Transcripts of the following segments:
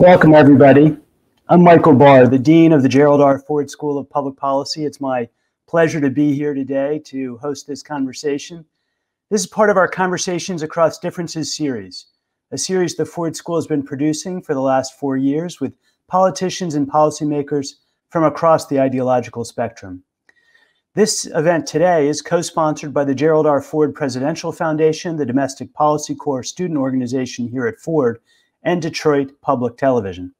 Welcome, everybody. I'm Michael Barr, the Dean of the Gerald R. Ford School of Public Policy. It's my pleasure to be here today to host this conversation. This is part of our Conversations Across Differences series, a series the Ford School has been producing for the last 4 years with politicians and policymakers from across the ideological spectrum. This event today is co-sponsored by the Gerald R. Ford Presidential Foundation, the Domestic Policy Corps student organization here at Ford, and Detroit Public Television.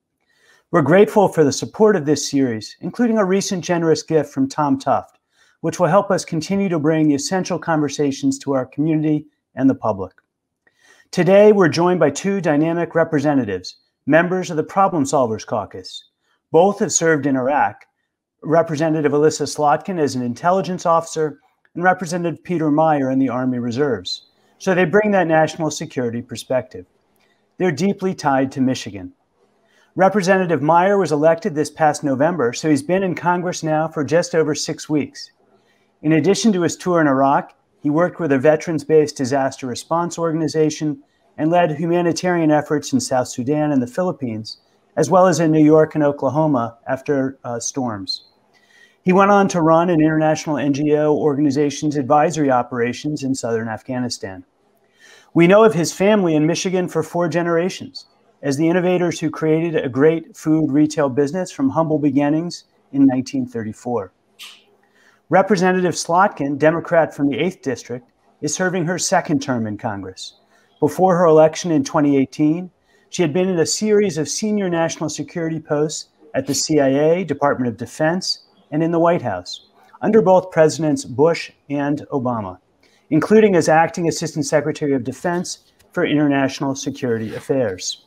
We're grateful for the support of this series, including a recent generous gift from Tom Tuft, which will help us continue to bring essential conversations to our community and the public. Today, we're joined by two dynamic representatives, members of the Problem Solvers Caucus. Both have served in Iraq, Representative Elissa Slotkin as an intelligence officer and Representative Peter Meijer in the Army Reserves. So they bring that national security perspective. They're deeply tied to Michigan. Representative Meijer was elected this past November, so he's been in Congress now for just over 6 weeks. In addition to his tour in Iraq, he worked with a veterans-based disaster response organization and led humanitarian efforts in South Sudan and the Philippines, as well as in New York and Oklahoma after storms. He went on to run an international NGO organization's advisory operations in southern Afghanistan. We know of his family in Michigan for 4 generations, as the innovators who created a great food retail business from humble beginnings in 1934. Representative Slotkin, Democrat from the 8th District, is serving her second term in Congress. Before her election in 2018, she had been in a series of senior national security posts at the CIA, Department of Defense, and in the White House, under both Presidents Bush and Obama, including as Acting Assistant Secretary of Defense for International Security Affairs.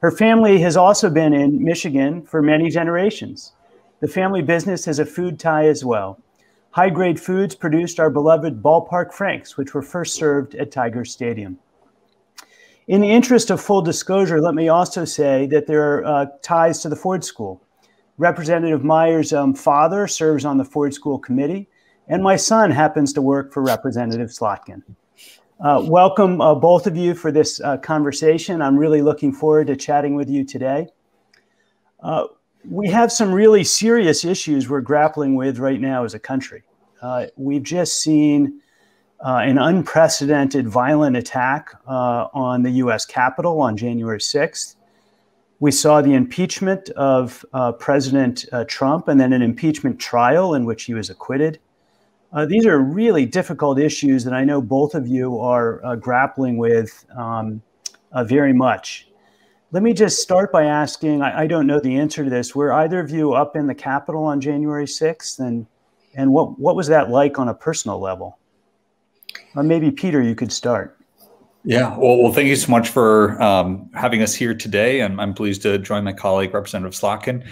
Her family has also been in Michigan for many generations. The family business has a food tie as well. High-grade foods produced our beloved ballpark franks, which were first served at Tiger Stadium. In the interest of full disclosure, let me also say that there are ties to the Ford School. Representative Meijer's father serves on the Ford School Committee, and my son happens to work for Representative Slotkin. Welcome both of you for this conversation. I'm really looking forward to chatting with you today. We have some really serious issues we're grappling with right now as a country. We've just seen an unprecedented violent attack on the US Capitol on January 6th. We saw the impeachment of President Trump and then an impeachment trial in which he was acquitted. These are really difficult issues that I know both of you are grappling with very much. Let me just start by asking, I don't know the answer to this, were either of you up in the Capitol on January 6th? And what was that like on a personal level? Maybe Peter, you could start. Yeah, well, thank you so much for having us here today. And I'm pleased to join my colleague, Representative Slotkin.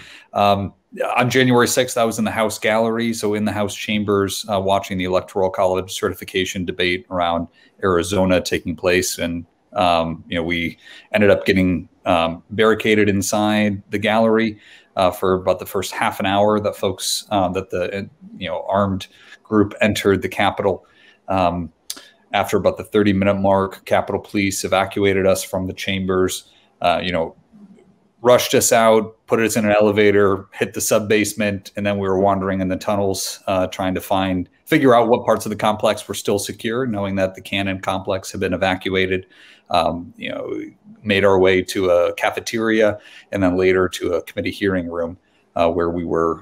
On January 6th, I was in the House gallery, so in the House chambers, watching the Electoral College certification debate around Arizona taking place. And, you know, we ended up getting barricaded inside the gallery for about the first half an hour that folks, that the, armed group entered the Capitol. After about the 30-minute mark, Capitol Police evacuated us from the chambers, rushed us out, put us in an elevator, hit the sub-basement, and then we were wandering in the tunnels trying to figure out what parts of the complex were still secure, knowing that the Cannon complex had been evacuated, made our way to a cafeteria and then later to a committee hearing room where we were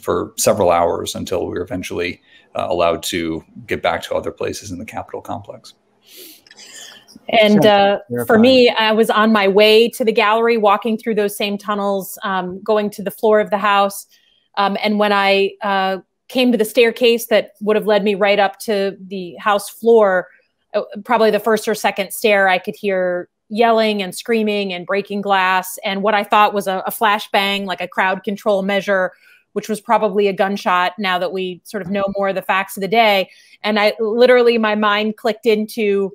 for several hours until we were eventually allowed to get back to other places in the Capitol complex. And for me, I was on my way to the gallery, walking through those same tunnels, going to the floor of the House. And when I came to the staircase that would have led me right up to the House floor, probably the first or second stair, I could hear yelling and screaming and breaking glass. And what I thought was a flashbang, like a crowd control measure, which was probably a gunshot now that we sort of know more of the facts of the day. And I literally, my mind clicked into,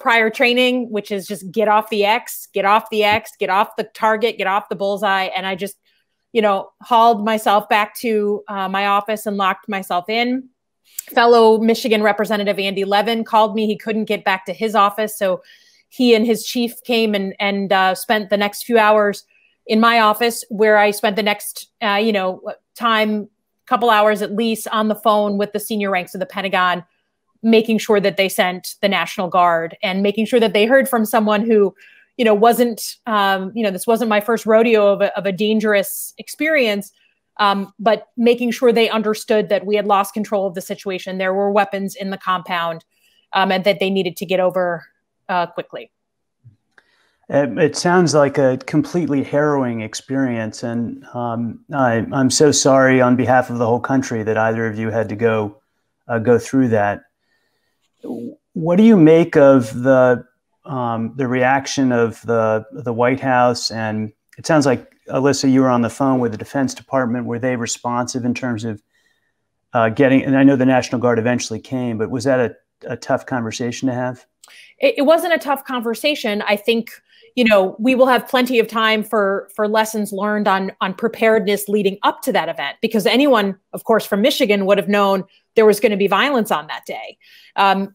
prior training, which is just get off the X, get off the X, get off the target, get off the bullseye. And I just, hauled myself back to my office and locked myself in. Fellow Michigan Representative Andy Levin called me. He couldn't get back to his office, so he and his chief came and spent the next few hours in my office, where I spent the next, couple hours at least on the phone with the senior ranks of the Pentagon, making sure that they sent the National Guard and making sure that they heard from someone who, wasn't, this wasn't my first rodeo of a dangerous experience, but making sure they understood that we had lost control of the situation. There were weapons in the compound and that they needed to get over quickly. It sounds like a completely harrowing experience, and I'm so sorry on behalf of the whole country that either of you had to go through that. What do you make of the reaction of the White House? And it sounds like, Elissa, you were on the phone with the Defense Department. Were they responsive in terms of getting? And I know the National Guard eventually came, but was that a tough conversation to have? It wasn't a tough conversation. I think, we will have plenty of time for lessons learned on preparedness leading up to that event, because anyone, of course, from Michigan would have known there was going to be violence on that day.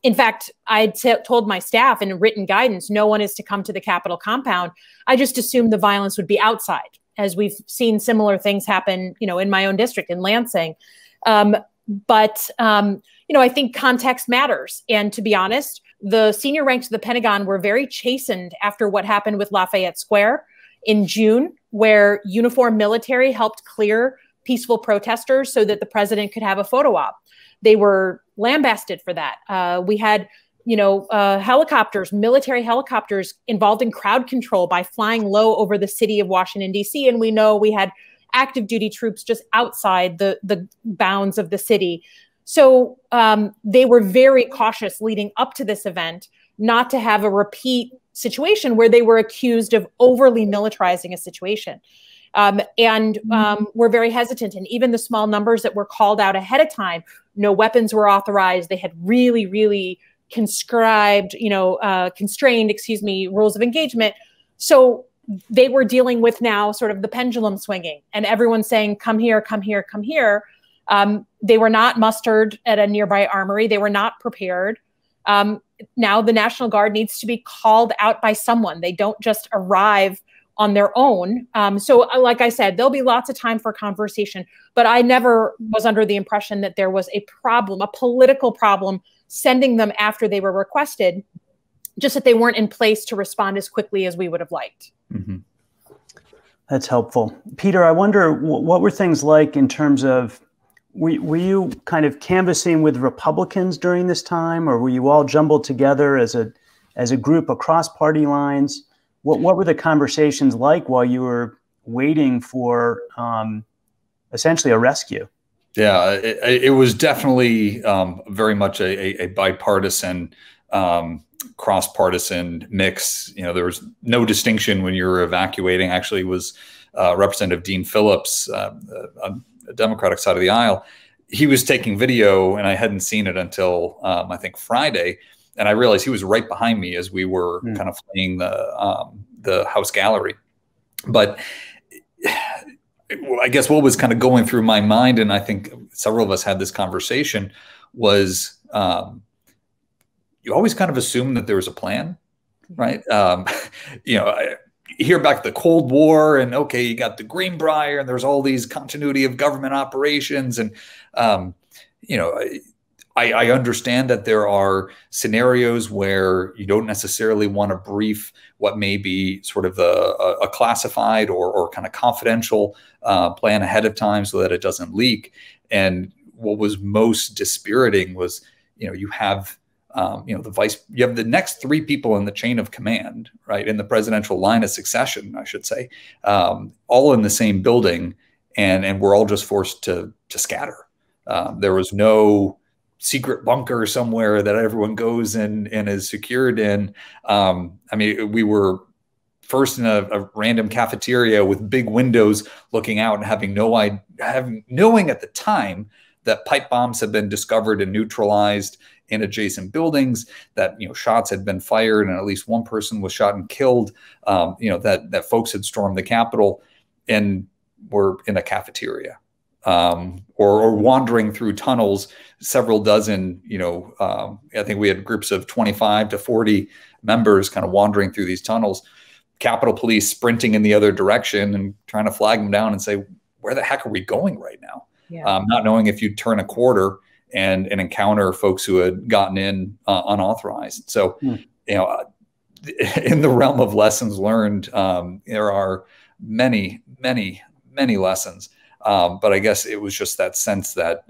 In fact, I told my staff in written guidance, no one is to come to the Capitol compound. I just assumed the violence would be outside, as we've seen similar things happen, in my own district in Lansing. I think context matters. And to be honest, the senior ranks of the Pentagon were very chastened after what happened with Lafayette Square in June, where uniformed military helped clear peaceful protesters so that the president could have a photo op. They were lambasted for that. We had, helicopters, military helicopters involved in crowd control by flying low over the city of Washington, D.C. And we know we had active duty troops just outside the bounds of the city. So they were very cautious leading up to this event, not to have a repeat situation where they were accused of overly militarizing a situation. We're very hesitant. And even the small numbers that were called out ahead of time, no weapons were authorized. They had really, really constrained rules of engagement. So they were dealing with now sort of the pendulum swinging and everyone saying, come here, come here, come here. They were not mustered at a nearby armory. They were not prepared. Now the National Guard needs to be called out by someone. They don't just arrive on their own. So like I said, there'll be lots of time for conversation, but I never was under the impression that there was a problem, a political problem, sending them after they were requested, just that they weren't in place to respond as quickly as we would have liked. Mm-hmm. That's helpful. Peter, I wonder what were things like in terms of, were you kind of canvassing with Republicans during this time, or were you all jumbled together as a group across party lines? What were the conversations like while you were waiting for essentially a rescue? Yeah, it was definitely very much a bipartisan, cross-partisan mix. There was no distinction when you were evacuating. Actually, it was Representative Dean Phillips on the Democratic side of the aisle. He was taking video, and I hadn't seen it until I think Friday. And I realized he was right behind me as we were kind of fleeing the House gallery. But I guess what was kind of going through my mind, and I think several of us had this conversation, was you always kind of assume that there was a plan, right? Here back the Cold War, and okay, you got the Greenbrier, and there's all these continuity of government operations, and I understand that there are scenarios where you don't necessarily want to brief what may be sort of a classified or kind of confidential plan ahead of time so that it doesn't leak. And what was most dispiriting was, you have you have the next three people in the chain of command, right, in the presidential line of succession, I should say, all in the same building, and we're all just forced to scatter. There was no secret bunker somewhere that everyone goes in and is secured in. We were first in a random cafeteria with big windows looking out and knowing at the time that pipe bombs had been discovered and neutralized in adjacent buildings, that shots had been fired and at least one person was shot and killed, that folks had stormed the Capitol, and were in a cafeteria. or wandering through tunnels, several dozen, I think we had groups of 25 to 40 members kind of wandering through these tunnels, Capitol Police sprinting in the other direction and trying to flag them down and say, where the heck are we going right now? Yeah. Not knowing if you'd turn a corner and encounter folks who had gotten in unauthorized. So, in the realm of lessons learned, there are many, many, many lessons. But I guess it was just that sense that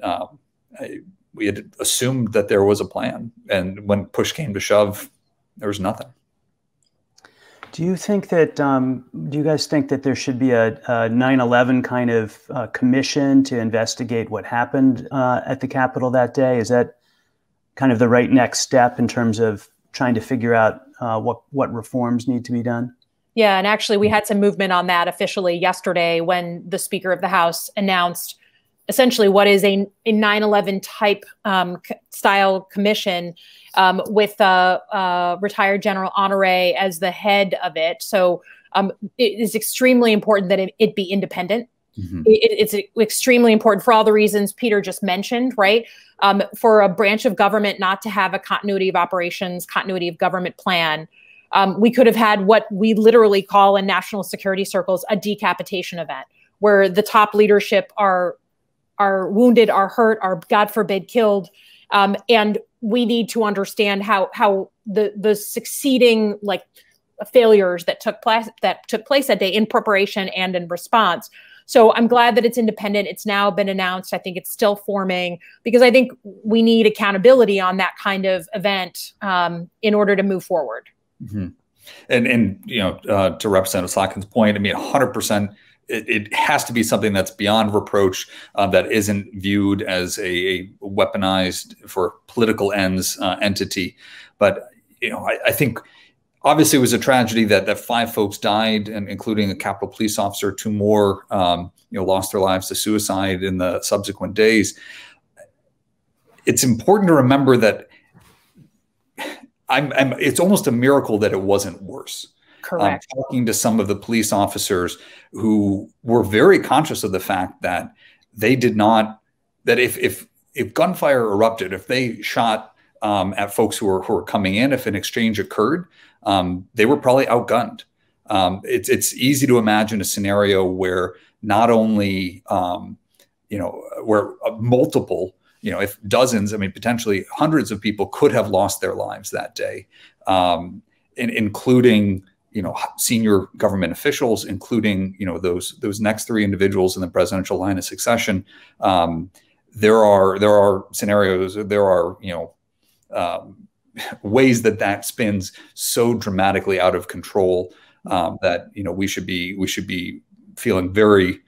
we had assumed that there was a plan. And when push came to shove, there was nothing. Do you think that, do you guys think that there should be a 9/11 kind of commission to investigate what happened at the Capitol that day? Is that kind of the right next step in terms of trying to figure out what reforms need to be done? Yeah, and actually we had some movement on that officially yesterday when the Speaker of the House announced essentially what is a 9/11 type style commission with retired General Honore as the head of it. So it is extremely important that it be independent. Mm-hmm. It's extremely important for all the reasons Peter just mentioned, right? For a branch of government not to have a continuity of operations, continuity of government plan. We could have had what we literally call in national security circles a decapitation event, where the top leadership are wounded, are hurt, are God forbid killed, and we need to understand how the succeeding failures that took place that day in preparation and in response. So I'm glad that it's independent. It's now been announced. I think it's still forming because I think we need accountability on that kind of event in order to move forward. Mm-hmm. And to Representative Slotkin's point, I mean, 100%. It has to be something that's beyond reproach, that isn't viewed as a weaponized for political ends entity. But, I think obviously it was a tragedy that 5 folks died, and including a Capitol Police officer, 2 more, lost their lives to suicide in the subsequent days. It's important to remember that it's almost a miracle that it wasn't worse. Correct. Talking to some of the police officers who were very conscious of the fact that they did not, that if gunfire erupted, if they shot at folks who were coming in, if an exchange occurred, they were probably outgunned. It's easy to imagine a scenario where not only, where multiple, if dozens, I mean, potentially hundreds of people could have lost their lives that day, including senior government officials, including, those next 3 individuals in the presidential line of succession. There are scenarios, ways that spins so dramatically out of control, that, we should be feeling very,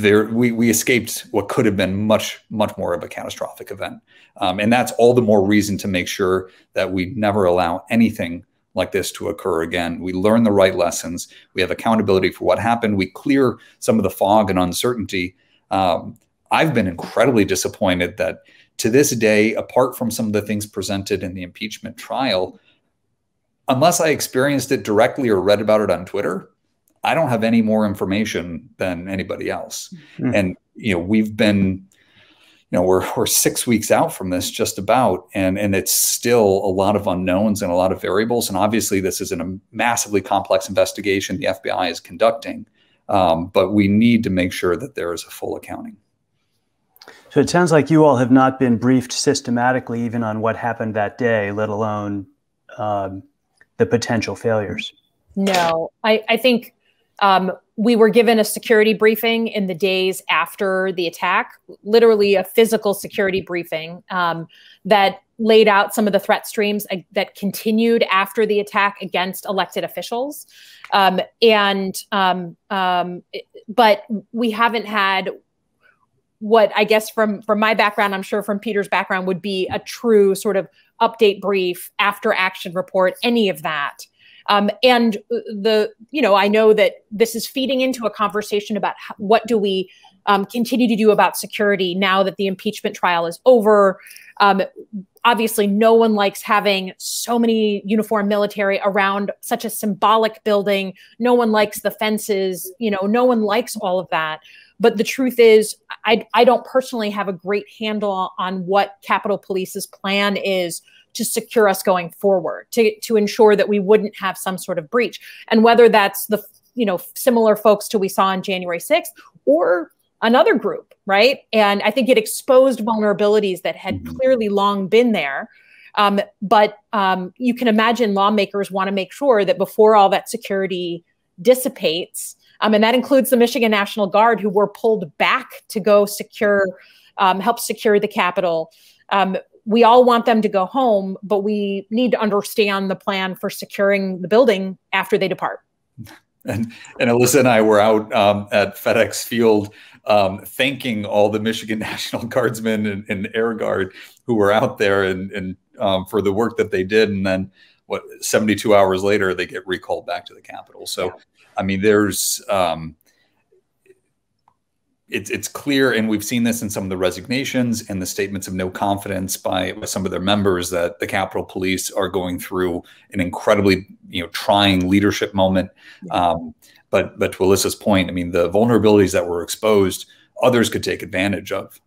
we escaped what could have been much, much more of a catastrophic event. And that's all the more reason to make sure that we never allow anything like this to occur again. We learn the right lessons. We have accountability for what happened. We clear some of the fog and uncertainty. I've been incredibly disappointed that to this day, apart from some of the things presented in the impeachment trial, unless I experienced it directly or read about it on Twitter, I don't have any more information than anybody else. Mm-hmm. And, we've been, we're 6 weeks out from this just about, and it's still a lot of unknowns and a lot of variables. And obviously this is a massively complex investigation the FBI is conducting, but we need to make sure that there is a full accounting. So it sounds like you all have not been briefed systematically even on what happened that day, let alone the potential failures. No, I think we were given a security briefing in the days after the attack, literally a physical security briefing that laid out some of the threat streams that continued after the attack against elected officials. But we haven't had what I guess from my background, I'm sure from Peter's background, would be a true sort of update brief, after action report, any of that. And I know that this is feeding into a conversation about what do we continue to do about security now that the impeachment trial is over. Obviously, no one likes having so many uniformed military around such a symbolic building. No one likes the fences, you know, no one likes all of that. But the truth is, I don't personally have a great handle on what Capitol Police's plan is to secure us going forward, to ensure that we wouldn't have some sort of breach. And whether that's the, you know, similar folks to we saw on January 6th or another group, right? And I think it exposed vulnerabilities that had clearly long been there. But you can imagine lawmakers want to make sure that before all that security dissipates, and that includes the Michigan National Guard, who were pulled back to go secure, help secure the Capitol. We all want them to go home, but we need to understand the plan for securing the building after they depart. And Elissa and I were out at FedEx Field thanking all the Michigan National Guardsmen and Air Guard who were out there and for the work that they did. And then, what, 72 hours later, they get recalled back to the Capitol. So, yeah. I mean, there's it's clear, and we've seen this in some of the resignations and the statements of no confidence by some of their members, that the Capitol Police are going through an incredibly, you know, trying leadership moment. But to Elissa's point, I mean, the vulnerabilities that were exposed, others could take advantage of.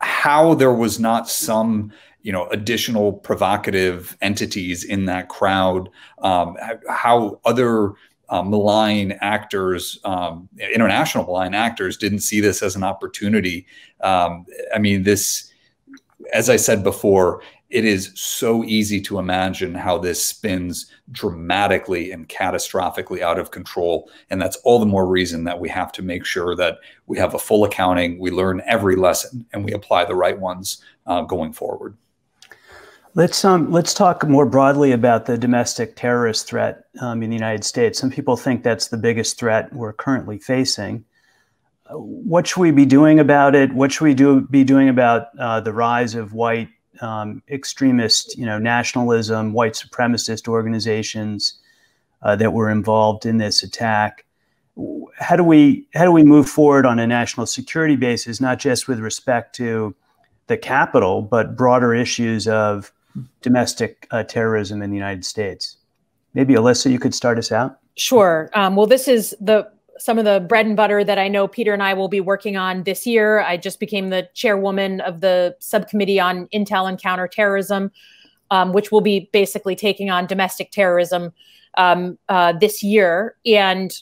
How there was not some, you know, additional provocative entities in that crowd, how other malign actors, international malign actors, didn't see this as an opportunity. I mean, this, as I said before, it is so easy to imagine how this spins dramatically and catastrophically out of control. And that's all the more reason that we have to make sure that we have a full accounting, we learn every lesson, and we apply the right ones going forward. Let's talk more broadly about the domestic terrorist threat in the United States. Some people think that's the biggest threat we're currently facing. What should we be doing about it? What should we be doing about the rise of white extremist, you know, nationalism, white supremacist organizations that were involved in this attack? How do we move forward on a national security basis, not just with respect to the Capitol, but broader issues of domestic terrorism in the United States? Maybe Elissa, you could start us out. Sure. Well, this is some of the bread and butter that I know Peter and I will be working on this year. I just became the chairwoman of the subcommittee on intel and counterterrorism, which will be basically taking on domestic terrorism this year. And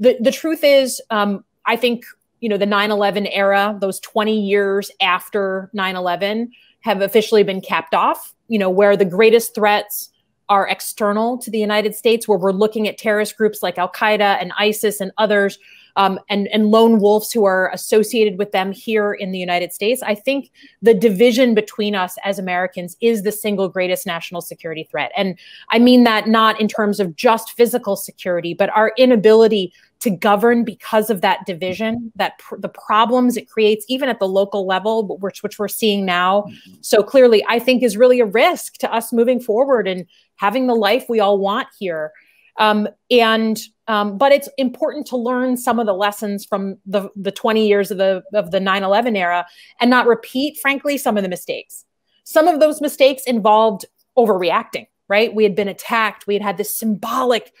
the truth is, I think, you know, the 9/11 era, those 20 years after 9/11 have officially been capped off, you know, where the greatest threats are external to the United States, where we're looking at terrorist groups like Al-Qaeda and ISIS and others, and lone wolves who are associated with them here in the United States. I think the division between us as Americans is the single greatest national security threat. And I mean that not in terms of just physical security, but our inability to govern because of that division, that the problems it creates, even at the local level, which we're seeing now. So clearly, I think, is really a risk to us moving forward and having the life we all want here. But it's important to learn some of the lessons from the 20 years of the 9/11 era and not repeat, frankly, some of the mistakes. Some of those mistakes involved overreacting, right? We had been attacked. We had had this symbolic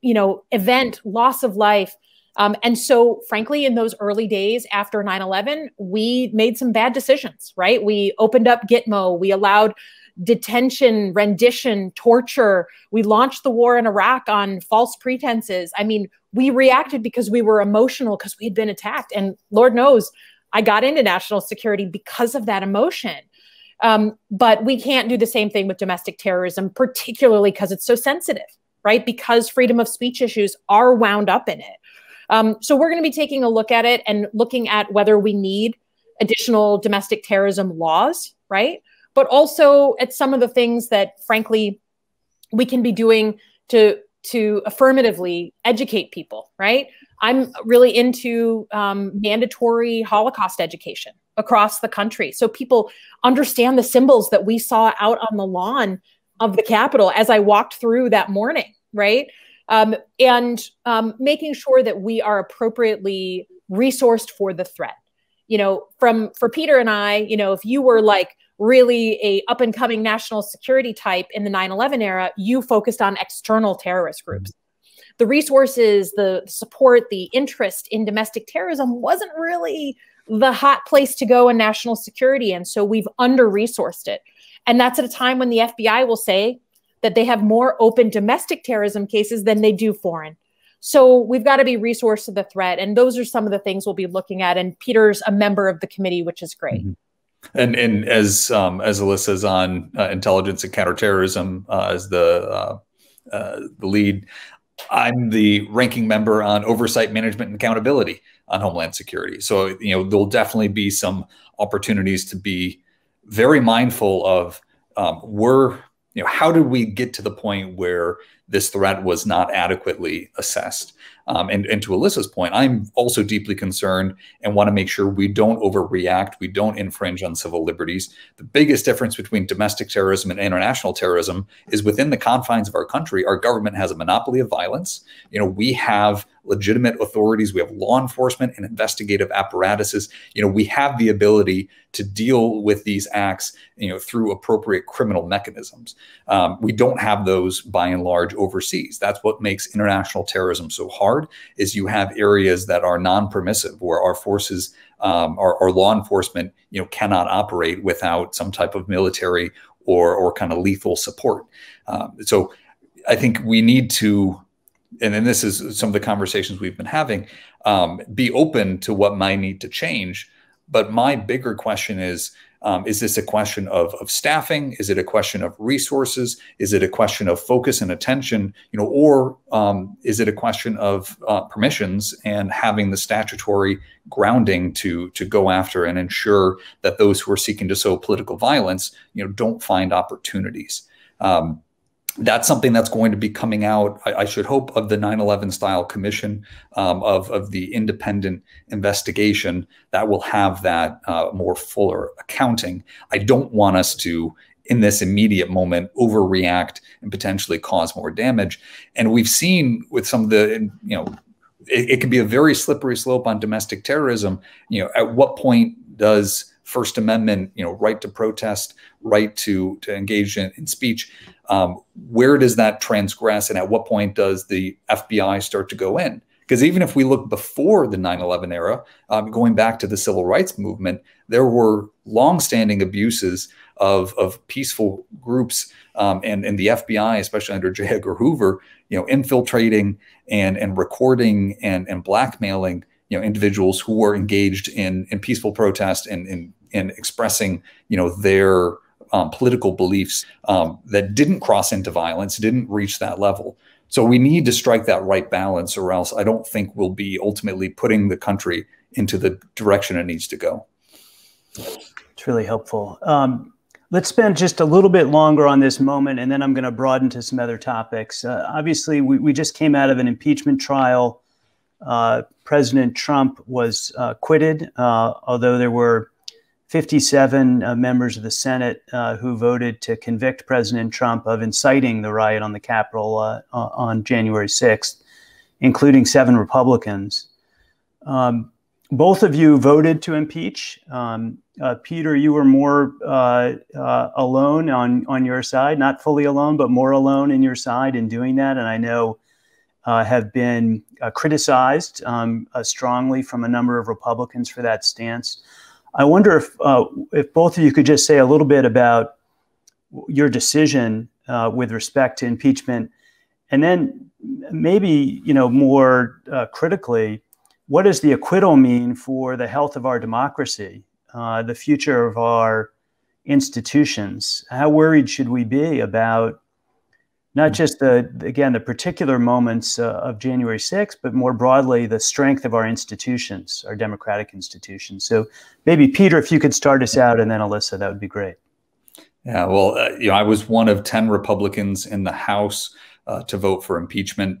you know, event, loss of life. And so, frankly, in those early days after 9/11, we made some bad decisions, right? We opened up Gitmo. We allowed detention, rendition, torture. We launched the war in Iraq on false pretenses. I mean, we reacted because we were emotional, because we had been attacked. And Lord knows, I got into national security because of that emotion. But we can't do the same thing with domestic terrorism, particularly because it's so sensitive, right? Because freedom of speech issues are wound up in it. So we're going to be taking a look at it and looking at whether we need additional domestic terrorism laws, right? But also at some of the things that, frankly, we can be doing to affirmatively educate people, right? I'm really into mandatory Holocaust education across the country, so people understand the symbols that we saw out on the lawn of the Capitol as I walked through that morning, right? Making sure that we are appropriately resourced for the threat. you know, for Peter and I, you know, if you were like really a up and coming national security type in the 9/11 era, you focused on external terrorist groups. The resources, the support, the interest in domestic terrorism wasn't really the hot place to go in national security. And so we've under-resourced it. And that's at a time when the FBI will say that they have more open domestic terrorism cases than they do foreign. So we've got to be resourced to the threat. And those are some of the things we'll be looking at. And Peter's a member of the committee, which is great. Mm-hmm. And as Elissa's on intelligence and counterterrorism as the lead, I'm the ranking member on oversight, management, and accountability on Homeland Security. So, you know, there'll definitely be some opportunities to be very mindful of you know, how did we get to the point where this threat was not adequately assessed? And to Elissa's point, I'm also deeply concerned and want to make sure we don't overreact. We don't infringe on civil liberties. The biggest difference between domestic terrorism and international terrorism is within the confines of our country, our government has a monopoly of violence. You know, we have legitimate authorities. We have law enforcement and investigative apparatuses. You know, we have the ability to deal with these acts, you know, through appropriate criminal mechanisms. We don't have those by and large overseas. That's what makes international terrorism so hard, is you have areas that are non-permissive where our forces, our law enforcement, you know, cannot operate without some type of military or kind of lethal support. So I think we need to, and then this is some of the conversations we've been having, be open to what might need to change. But my bigger question is this a question of staffing? Is it a question of resources? Is it a question of focus and attention? You know, or is it a question of permissions and having the statutory grounding to go after and ensure that those who are seeking to sow political violence, you know, don't find opportunities? That's something that's going to be coming out, I should hope, of the 9/11 style commission, of the independent investigation that will have that more fuller accounting. I don't want us to, in this immediate moment, overreact and potentially cause more damage. And we've seen with some of the, you know, it can be a very slippery slope on domestic terrorism. You know, at what point does First Amendment, you know, right to protest, right to engage in speech, where does that transgress? And at what point does the FBI start to go in? Because even if we look before the 9/11 era, going back to the civil rights movement, there were longstanding abuses of peaceful groups, and the FBI, especially under J. Edgar Hoover, you know, infiltrating and recording and blackmailing, you know, individuals who were engaged in peaceful protest and expressing, you know, their political beliefs that didn't cross into violence, didn't reach that level. So we need to strike that right balance, or else I don't think we'll be ultimately putting the country into the direction it needs to go. It's really helpful. Let's spend just a little bit longer on this moment, and then I'm going to broaden to some other topics. Obviously, we just came out of an impeachment trial. President Trump was acquitted, although there were 57 members of the Senate who voted to convict President Trump of inciting the riot on the Capitol on January 6th, including 7 Republicans. Both of you voted to impeach. Peter, you were more alone on your side, not fully alone, but more alone in your side in doing that. And I know have been criticized strongly from a number of Republicans for that stance. I wonder if both of you could just say a little bit about your decision with respect to impeachment, and then maybe, you know, more critically, what does the acquittal mean for the health of our democracy, the future of our institutions? How worried should we be about not just the particular moments of January 6th, but more broadly, the strength of our institutions, our democratic institutions? So maybe, Peter, if you could start us out, and then Elissa, that would be great. Yeah, well, you know, I was one of 10 Republicans in the House to vote for impeachment.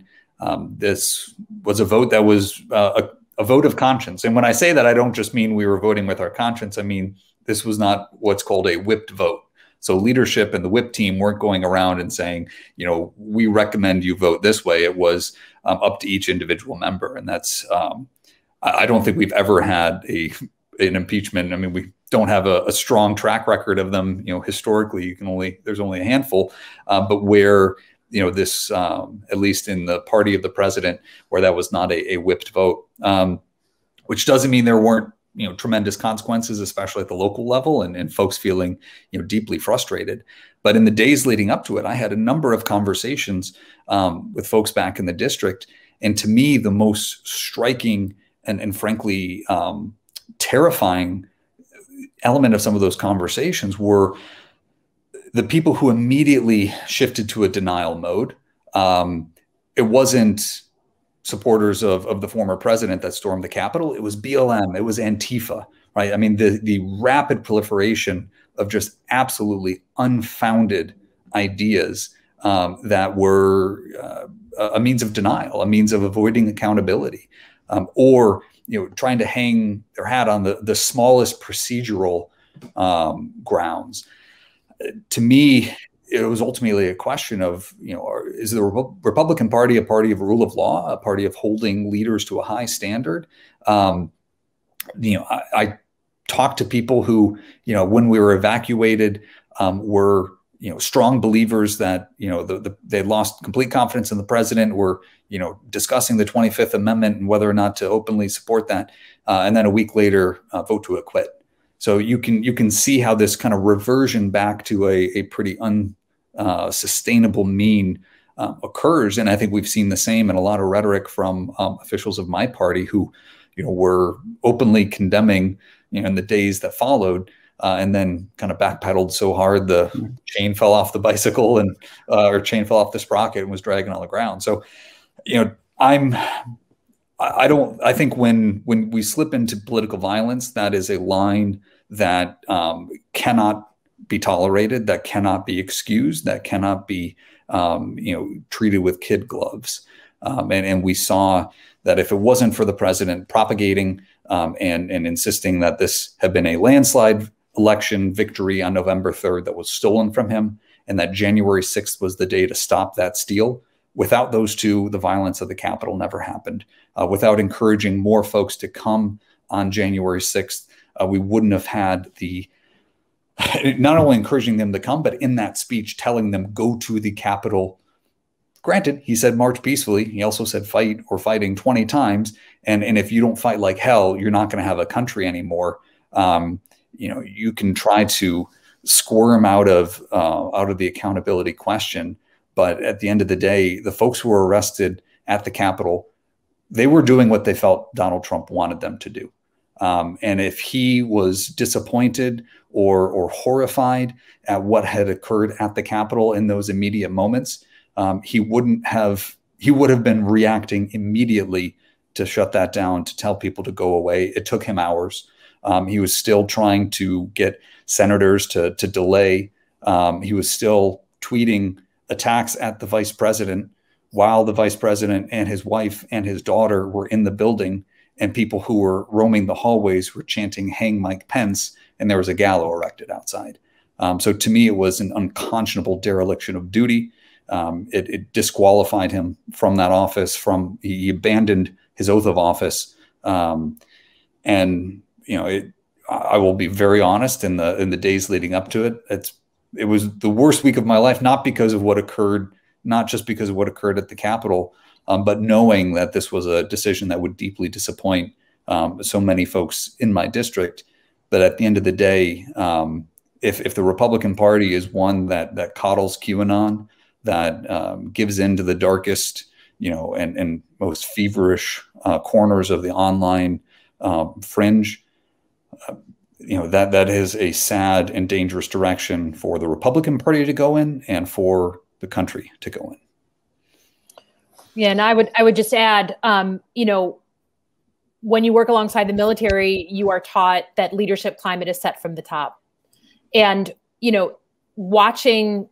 This was a vote that was a vote of conscience. And when I say that, I don't just mean we were voting with our conscience. I mean, this was not what's called a whipped vote. So leadership and the whip team weren't going around and saying, you know, we recommend you vote this way. It was up to each individual member. And that's, I don't think we've ever had a in impeachment. I mean, we don't have a strong track record of them. You know, historically, you can only, there's only a handful, but where, you know, this, at least in the party of the president, where that was not a whipped vote, which doesn't mean there weren't, you know, tremendous consequences, especially at the local level, and folks feeling, you know, deeply frustrated. But in the days leading up to it, I had a number of conversations with folks back in the district. And to me, the most striking and frankly, terrifying element of some of those conversations were the people who immediately shifted to a denial mode. It wasn't supporters of the former president that stormed the Capitol. It was BLM. It was Antifa, right? I mean, the rapid proliferation of just absolutely unfounded ideas that were a means of denial, a means of avoiding accountability, or, you know, trying to hang their hat on the smallest procedural grounds. To me, it was ultimately a question of, you know, is the Republican Party a party of rule of law, a party of holding leaders to a high standard? You know, I talked to people who, you know, when we were evacuated, were, you know, strong believers that, you know, they lost complete confidence in the president, were, you know, discussing the 25th Amendment and whether or not to openly support that. And then a week later, vote to acquit. So you can see how this kind of reversion back to a pretty unsustainable mean occurs, and I think we've seen the same in a lot of rhetoric from officials of my party who, you know, were openly condemning, you know, in the days that followed, and then kind of backpedaled so hard the chain fell off the bicycle and or chain fell off the sprocket and was dragging on the ground. So, you know, I think when we slip into political violence, that is a line that cannot be tolerated, that cannot be excused, that cannot be, you know, treated with kid gloves. And we saw that if it wasn't for the president propagating and insisting that this had been a landslide election victory on November 3rd that was stolen from him, and that January 6th was the day to stop that steal. Without those two, the violence of the Capitol never happened. Without encouraging more folks to come on January 6th, we wouldn't have had the, not only encouraging them to come, but in that speech telling them, go to the Capitol. Granted, he said march peacefully. He also said fight or fighting 20 times. And if you don't fight like hell, you're not going to have a country anymore. You know, you can try to squirm out of the accountability question. But at the end of the day, the folks who were arrested at the Capitol, they were doing what they felt Donald Trump wanted them to do. And if he was disappointed or horrified at what had occurred at the Capitol in those immediate moments, he would have been reacting immediately to shut that down, to tell people to go away. It took him hours. He was still trying to get senators to delay. He was still tweeting attacks at the vice president while the vice president and his wife and his daughter were in the building, and people who were roaming the hallways were chanting, hang Mike Pence, and there was a gallows erected outside. So to me, it was an unconscionable dereliction of duty. It disqualified him from that office, he abandoned his oath of office. And, you know, I will be very honest, in the days leading up to it, it was the worst week of my life, not because of what occurred, not just because of what occurred at the Capitol, but knowing that this was a decision that would deeply disappoint so many folks in my district. But at the end of the day, if the Republican Party is one that coddles QAnon, that gives in to the darkest, you know, and most feverish corners of the online fringe, you know, that is a sad and dangerous direction for the Republican Party to go in and for the country to go in. Yeah, and I would just add, you know, when you work alongside the military, you are taught that leadership climate is set from the top. And, you know, watching,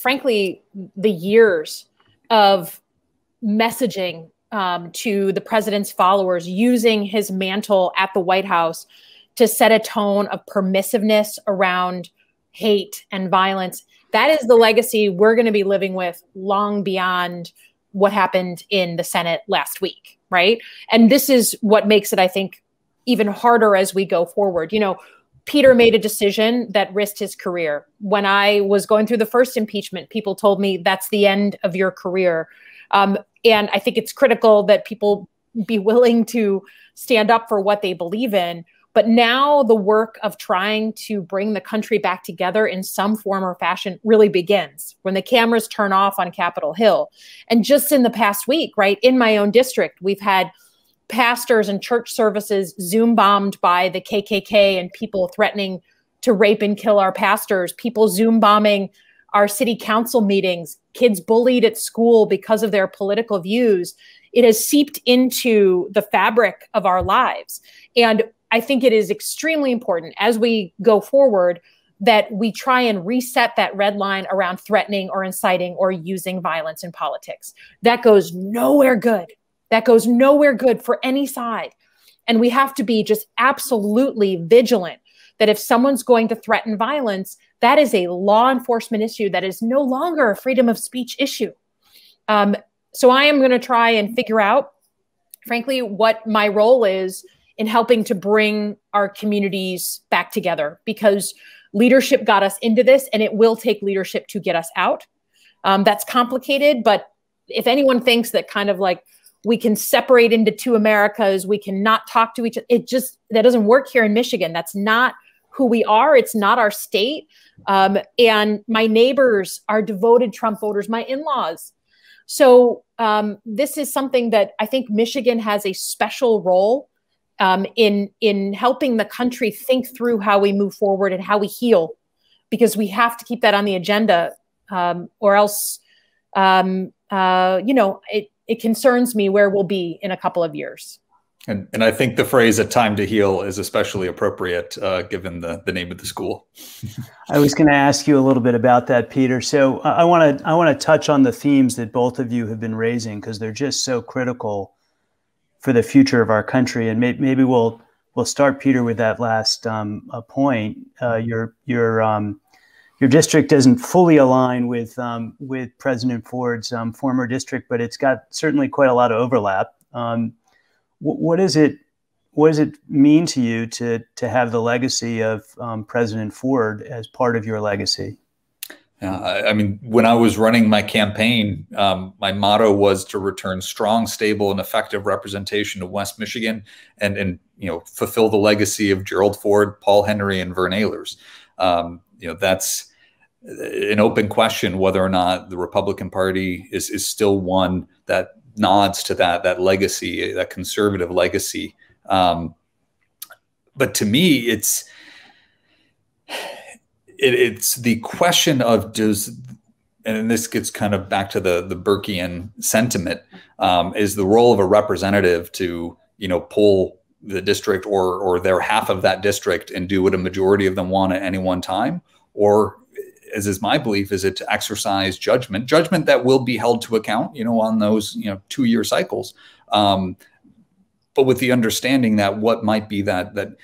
frankly, the years of messaging to the president's followers, using his mantle at the White House to set a tone of permissiveness around hate and violence. That is the legacy we're going to be living with long beyond what happened in the Senate last week, right? And this is what makes it, I think, even harder as we go forward. You know, Peter made a decision that risked his career. When I was going through the first impeachment, people told me that's the end of your career. And I think it's critical that people be willing to stand up for what they believe in. But now the work of trying to bring the country back together in some form or fashion really begins when the cameras turn off on Capitol Hill. And just in the past week, right, in my own district, we've had pastors and church services Zoom bombed by the KKK and people threatening to rape and kill our pastors, people Zoom bombing our city council meetings, kids bullied at school because of their political views. It has seeped into the fabric of our lives. And I think it is extremely important as we go forward that we try and reset that red line around threatening or inciting or using violence in politics. That goes nowhere good. That goes nowhere good for any side. And we have to be just absolutely vigilant that if someone's going to threaten violence, that is a law enforcement issue. That is no longer a freedom of speech issue. So I am going to try and figure out, frankly, what my role is in helping to bring our communities back together, because leadership got us into this and it will take leadership to get us out. That's complicated, but if anyone thinks that kind of like we can separate into two Americas, we cannot talk to each other, it just, that doesn't work here in Michigan. That's not who we are. It's not our state. And my neighbors are devoted Trump voters, my in-laws. So this is something that I think Michigan has a special role in helping the country think through how we move forward and how we heal, because we have to keep that on the agenda, or else, you know, it concerns me where we'll be in a couple of years. And I think the phrase "a time to heal" is especially appropriate given the name of the school. I was going to ask you a little bit about that, Peter. So I want to touch on the themes that both of you have been raising, because they're just so critical for the future of our country. And maybe we'll start, Peter, with that last point. Your district doesn't fully align with President Ford's former district, but it's got certainly quite a lot of overlap. What does it mean to you to have the legacy of President Ford as part of your legacy? I mean, when I was running my campaign, my motto was to return strong, stable, and effective representation to West Michigan, and you know, fulfill the legacy of Gerald Ford, Paul Henry, and Vern Ehlers. You know, that's an open question whether or not the Republican Party is still one that nods to that legacy, that conservative legacy. But to me, it's the question of and this gets kind of back to the Burkean sentiment, is the role of a representative to, you know, pull the district or their half of that district and do what a majority of them want at any one time, or, as is my belief, is it to exercise judgment that will be held to account, you know, on those, you know, two-year cycles, but with the understanding that what might be that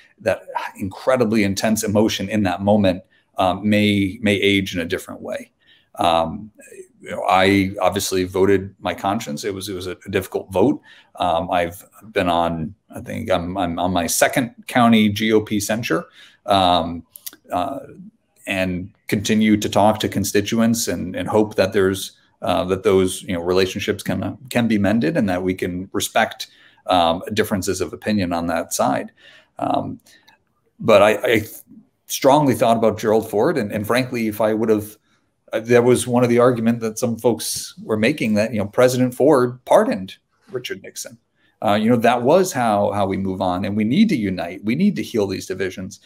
incredibly intense emotion in that moment may age in a different way. You know, I obviously voted my conscience. It was a difficult vote. I've been on, I think I'm on my second county GOP censure, and continue to talk to constituents and hope that there's that those, you know, relationships can be mended and that we can respect differences of opinion on that side. But I strongly thought about Gerald Ford, and frankly, if I would have, that was one of the argument that some folks were making, that, you know, President Ford pardoned Richard Nixon. You know, that was how we move on, and we need to unite. We need to heal these divisions.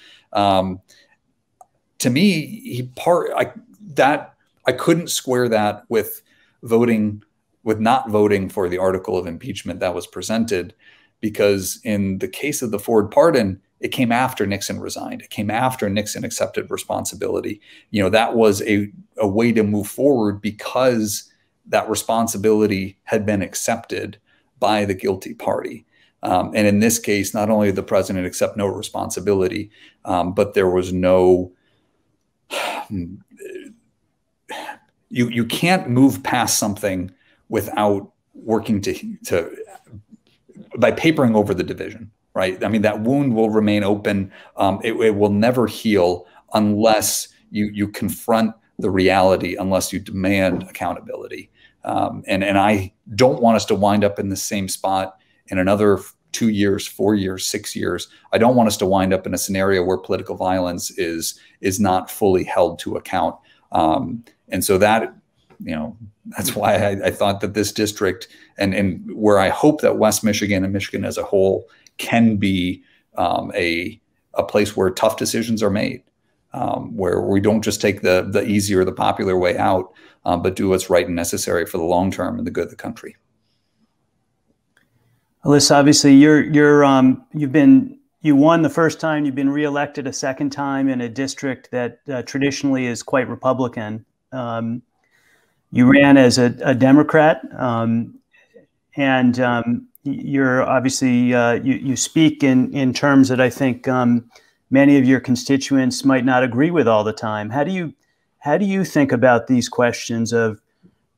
To me, I couldn't square that with not voting for the article of impeachment that was presented, because in the case of the Ford pardon, it came after Nixon resigned. It came after Nixon accepted responsibility. You know, that was a way to move forward because that responsibility had been accepted by the guilty party. And in this case, not only did the president accept no responsibility, but there was no. You can't move past something without working by papering over the division. right? I mean, that wound will remain open. It will never heal unless you confront the reality, unless you demand accountability. And I don't want us to wind up in the same spot in another 2 years, 4 years, 6 years. I don't want us to wind up in a scenario where political violence is not fully held to account. And so that, you know, that's why I thought that this district and where I hope that West Michigan and Michigan as a whole can be a place where tough decisions are made, where we don't just take the easy or the popular way out, but do what's right and necessary for the long term and the good of the country. Elissa, obviously, you won the first time. You've been reelected a second time in a district that traditionally is quite Republican. You ran as a Democrat, and you're obviously you speak in terms that I think many of your constituents might not agree with all the time. How do you think about these questions of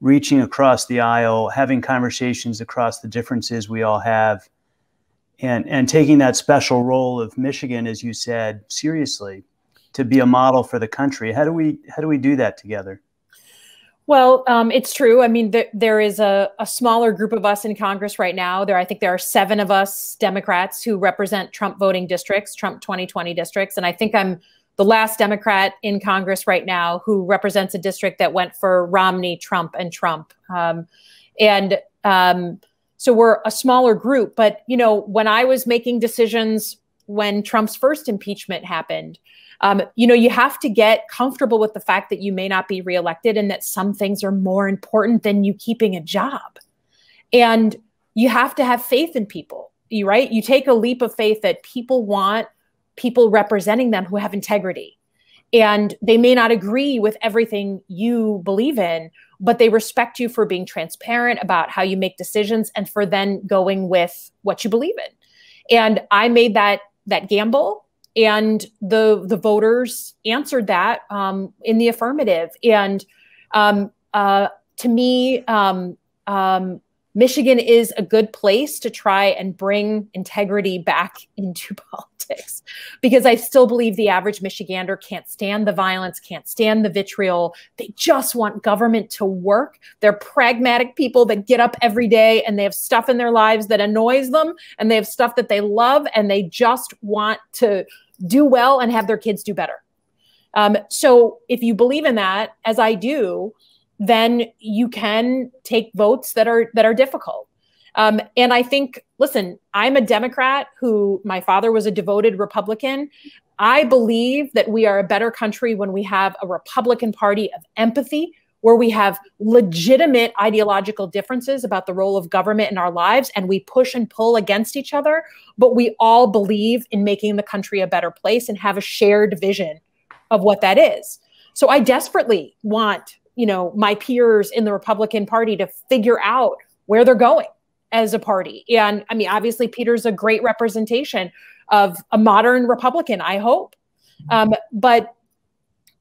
reaching across the aisle, having conversations across the differences we all have, and taking that special role of Michigan, as you said, seriously, to be a model for the country? How do we do that together? Well, it's true. I mean, there is a smaller group of us in Congress right now. I think there are 7 of us Democrats who represent Trump voting districts, Trump 2020 districts. And I think I'm the last Democrat in Congress right now who represents a district that went for Romney, Trump, and Trump. So we're a smaller group. But, you know, when I was making decisions when Trump's first impeachment happened, you know, you have to get comfortable with the fact that you may not be reelected and that some things are more important than you keeping a job. And you have to have faith in people, right? You take a leap of faith that people want people representing them who have integrity. And they may not agree with everything you believe in, but they respect you for being transparent about how you make decisions and for then going with what you believe in. And I made that gamble. And the voters answered that in the affirmative. And to me, Michigan is a good place to try and bring integrity back into politics, because I still believe the average Michigander can't stand the violence, can't stand the vitriol. They just want government to work. They're pragmatic people that get up every day and they have stuff in their lives that annoys them and they have stuff that they love, and they just want to do well and have their kids do better. So if you believe in that, as I do, then you can take votes that are difficult. And I think, listen, I'm a Democrat who, my father was a devoted Republican. I believe that we are a better country when we have a Republican Party of empathy, where we have legitimate ideological differences about the role of government in our lives, and we push and pull against each other, but we all believe in making the country a better place and have a shared vision of what that is. So I desperately want, you know, my peers in the Republican Party to figure out where they're going as a party. And I mean, obviously, Peter's a great representation of a modern Republican, I hope. But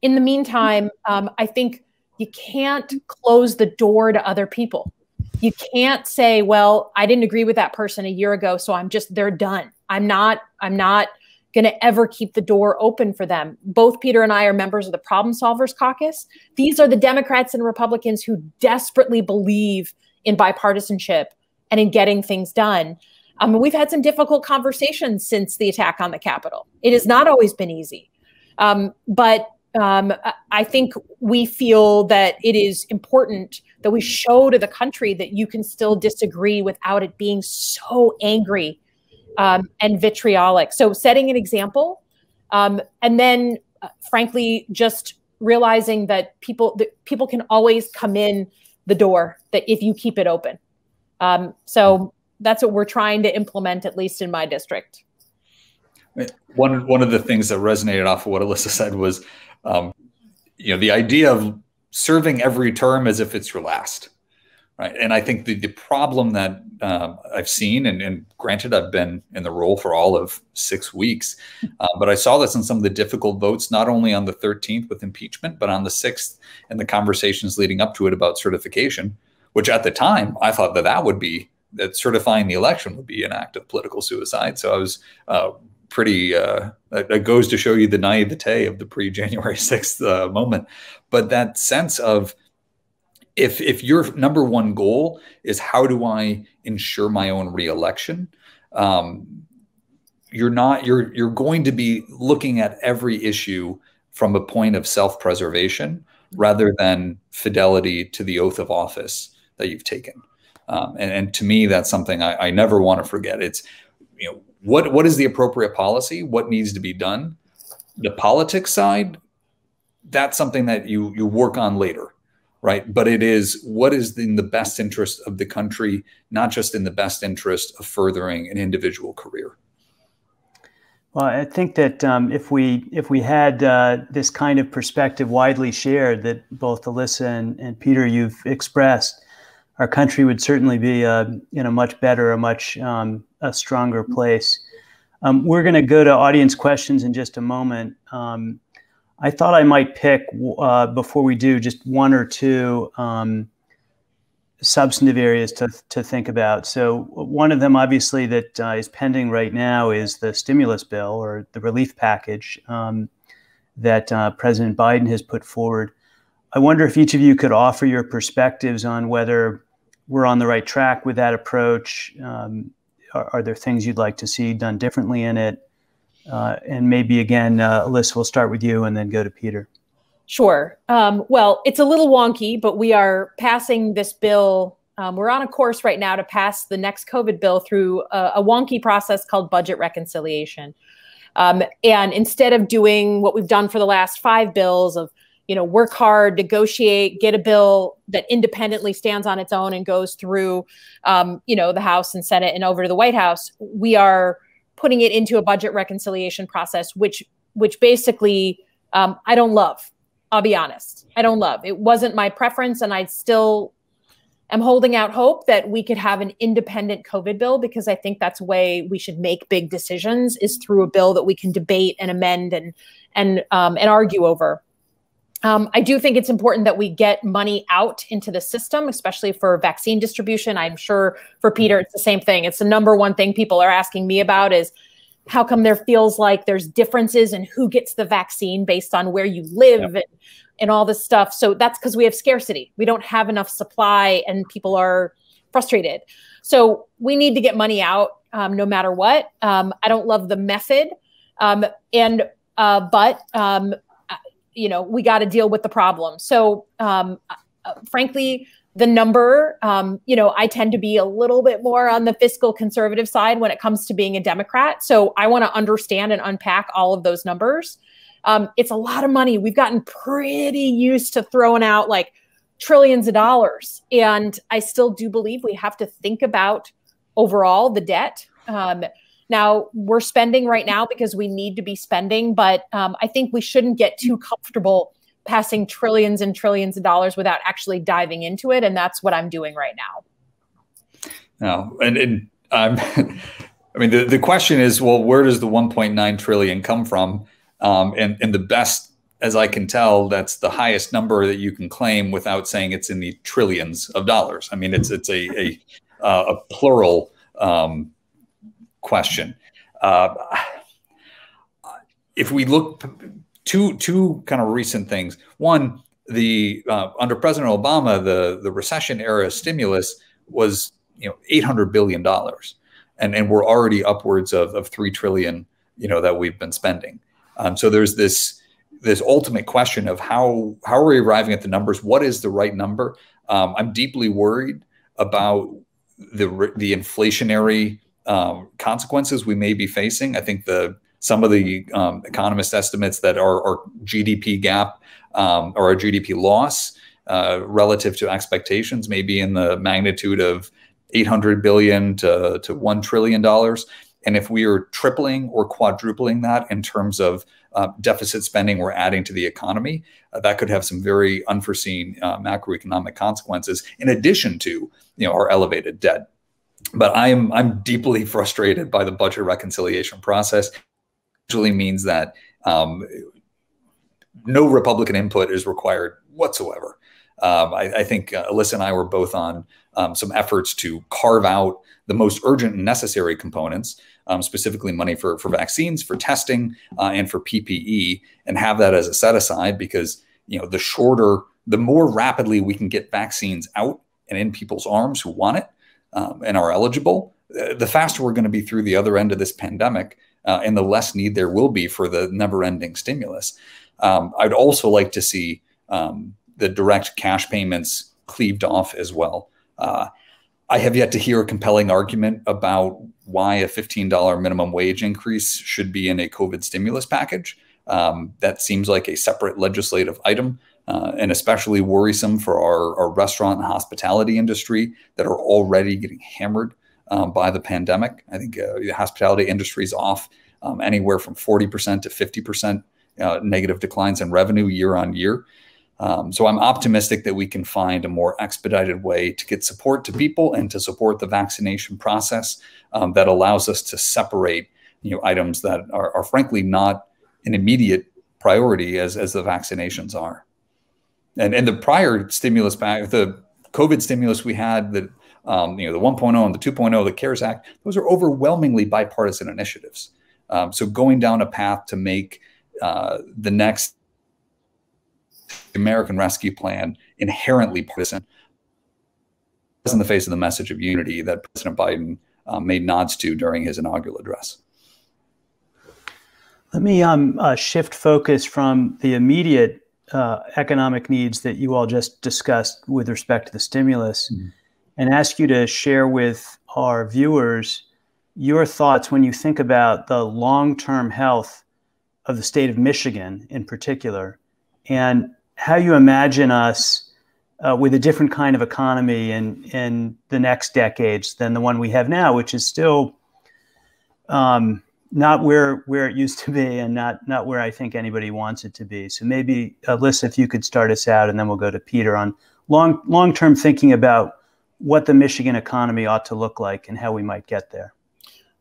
in the meantime, I think you can't close the door to other people. You can't say, well, I didn't agree with that person a year ago, so I'm just, they're done. I'm not going to ever keep the door open for them. Both Peter and I are members of the Problem Solvers Caucus. These are the Democrats and Republicans who desperately believe in bipartisanship and in getting things done. We've had some difficult conversations since the attack on the Capitol. It has not always been easy. But I think we feel that it is important that we show to the country that you can still disagree without it being so angry and vitriolic. So setting an example, and then frankly, just realizing that people can always come in the door that if you keep it open. So that's what we're trying to implement, at least in my district. One of the things that resonated off of what Elissa said was, you know, the idea of serving every term as if it's your last. Right. And I think the problem that I've seen, and granted, I've been in the role for all of 6 weeks, but I saw this in some of the difficult votes, not only on the 13th with impeachment, but on the 6th and the conversations leading up to it about certification, which at the time I thought that would be that certifying the election would be an act of political suicide. So I was pretty, that goes to show you the naivete of the pre-January 6th moment. But that sense of, if your number one goal is how do I ensure my own reelection, you're going to be looking at every issue from a point of self-preservation rather than fidelity to the oath of office that you've taken. And to me, that's something I never want to forget. It's, you know, what is the appropriate policy? What needs to be done? The politics side, that's something that you work on later, right? But it is what is in the best interest of the country, not just in the best interest of furthering an individual career. Well, I think that if we had this kind of perspective widely shared that both Elissa and Peter you've expressed, our country would certainly be in a much better, a stronger place. We're going to go to audience questions in just a moment. I thought I might pick before we do just one or two substantive areas to think about. So one of them, obviously, that is pending right now is the stimulus bill or the relief package that President Biden has put forward. I wonder if each of you could offer your perspectives on whether we're on the right track with that approach. Are there things you'd like to see done differently in it? And maybe again, Elissa, we'll start with you and then go to Peter. Sure. Well, it's a little wonky, but we are passing this bill. We're on a course right now to pass the next COVID bill through a wonky process called budget reconciliation. And instead of doing what we've done for the last 5 bills of, you know, work hard, negotiate, get a bill that independently stands on its own and goes through, you know, the House and Senate and over to the White House, we are putting it into a budget reconciliation process, which basically I don't love. I'll be honest. I don't love. It wasn't my preference. And I still am holding out hope that we could have an independent COVID bill, because I think that's the way we should make big decisions, is through a bill that we can debate and amend and argue over. I do think it's important that we get money out into the system, especially for vaccine distribution. I'm sure for Peter, it's the same thing. It's the number one thing people are asking me about is, how come there feels like there's differences in who gets the vaccine based on where you live and all this stuff? So that's because we have scarcity. We don't have enough supply and people are frustrated. So we need to get money out no matter what. I don't love the method, but you know, we got to deal with the problem. So frankly, the number, you know, I tend to be a little bit more on the fiscal conservative side when it comes to being a Democrat. So I want to understand and unpack all of those numbers. It's a lot of money. We've gotten pretty used to throwing out like trillions of dollars. And I still do believe we have to think about overall the debt. Now, we're spending right now because we need to be spending, but I think we shouldn't get too comfortable passing trillions and trillions of dollars without actually diving into it. And that's what I'm doing right now. No, I mean, the question is, well, where does the 1.9 trillion come from? And the best, as I can tell, that's the highest number that you can claim without saying it's in the trillions of dollars. I mean, it's a plural question. If we look, two kind of recent things. One, the under President Obama, the recession era stimulus was, you know, $800 billion, and we're already upwards of $3 trillion, you know, that we've been spending. So there's this ultimate question of how are we arriving at the numbers? What is the right number? I'm deeply worried about the inflationary consequences we may be facing. I think some of the economist estimates that our GDP gap or our GDP loss relative to expectations may be in the magnitude of $800 billion to $1 trillion. And if we are tripling or quadrupling that in terms of deficit spending we're adding to the economy, that could have some very unforeseen macroeconomic consequences in addition to, you know, our elevated debt. But I'm deeply frustrated by the budget reconciliation process. Usually means that no Republican input is required whatsoever. I think Elissa and I were both on some efforts to carve out the most urgent and necessary components, specifically money for vaccines, for testing, and for PPE, and have that as a set aside, because the shorter, the more rapidly we can get vaccines out and in people's arms who want it and are eligible, the faster we're going to be through the other end of this pandemic, and the less need there will be for the never-ending stimulus. I'd also like to see the direct cash payments cleaved off as well. I have yet to hear a compelling argument about why a $15 minimum wage increase should be in a COVID stimulus package. That seems like a separate legislative item, and especially worrisome for our restaurant and hospitality industry that are already getting hammered by the pandemic. I think the hospitality industry is off anywhere from 40% to 50% negative declines in revenue year on year. So I'm optimistic that we can find a more expedited way to get support to people and to support the vaccination process that allows us to separate items that are frankly not an immediate priority as the vaccinations are. And the prior stimulus pack, the COVID stimulus we had, the the 1.0 and the 2.0, the CARES Act, those are overwhelmingly bipartisan initiatives. So going down a path to make the next American Rescue Plan inherently partisan is in the face of the message of unity that President Biden made nods to during his inaugural address. Let me shift focus from the immediate economic needs that you all just discussed with respect to the stimulus, and ask you to share with our viewers your thoughts when you think about the long-term health of the state of Michigan in particular, and how you imagine us with a different kind of economy in the next decades than the one we have now, which is still not where it used to be, and not where I think anybody wants it to be. So maybe, Elissa, if you could start us out, and then we'll go to Peter on long-term thinking about what the Michigan economy ought to look like and how we might get there.